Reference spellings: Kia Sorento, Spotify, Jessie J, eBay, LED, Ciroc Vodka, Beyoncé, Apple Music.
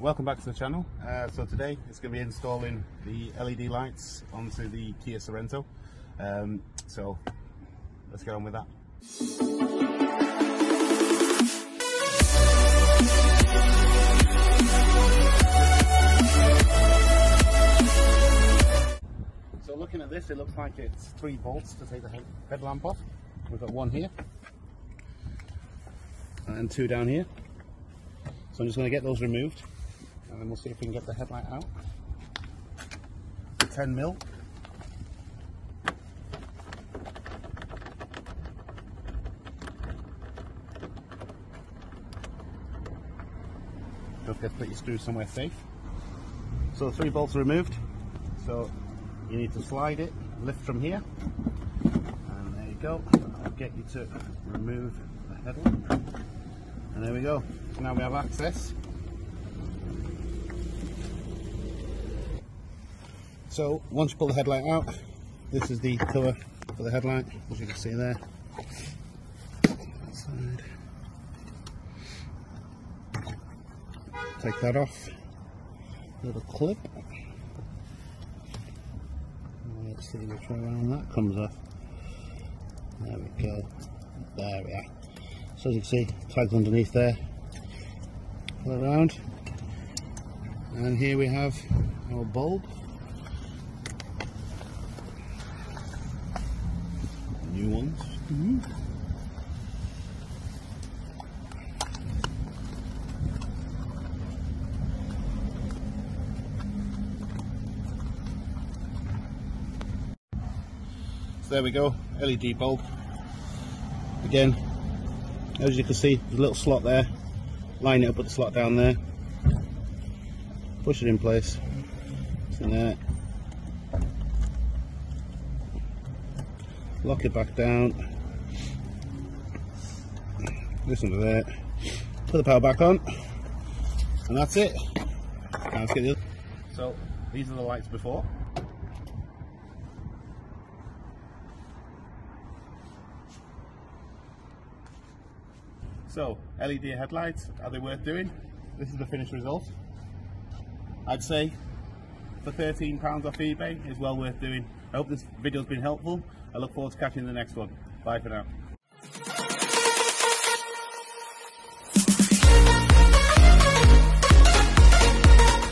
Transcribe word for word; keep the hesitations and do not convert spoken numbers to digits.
Welcome back to the channel. Uh, so today it's going to be installing the L E D lights onto the Kia Sorento. Um, so let's get on with that. Looking at this, it looks like it's three volts to take the headlamp off. We've got one here and two down here, so I'm just going to get those removed and then we'll see if we can get the headlight out. Ten mil. Don't forget to put your screws somewhere safe. So three bolts are removed, so you need to slide it, lift from here, and there you go. I'll get you to remove the headlamp, and there we go. So now we have access. So once you pull the headlight out, this is the cover for the headlight, as you can see there. Slide. Take that off. Little clip. Let's see which way around that comes off. There we go. There we are. So as you can see, tags underneath there. Pull it around. And here we have our bulb. New ones. Mm-hmm. There we go, L E D bulb. Again, as you can see, there's a little slot there. Line it up with the slot down there. Push it in place. It's in there. Lock it back down. Listen to that. Put the power back on, and that's it. Now let's get the other. So these are the lights before. So, L E D headlights, are they worth doing? This is the finished result. I'd say for thirteen pounds off eBay is well worth doing. I hope this video's been helpful. I look forward to catching you in the next one. Bye for now.